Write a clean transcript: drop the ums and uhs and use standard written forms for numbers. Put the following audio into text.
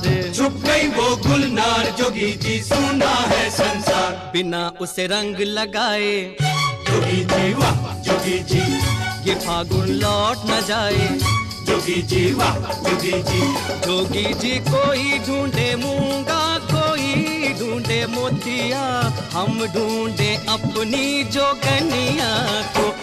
छुप गई वो गुलनार जोगी जी सुना है संसार बिना उसे रंग लगाए जोगी जी वाह जोगी जी ये फागुन लौट न जाए जोगी जी वाह जोगी जी कोई ढूंढे मूंगा कोई ढूंढे मोतिया हम ढूंढे अपनी जोगनिया को।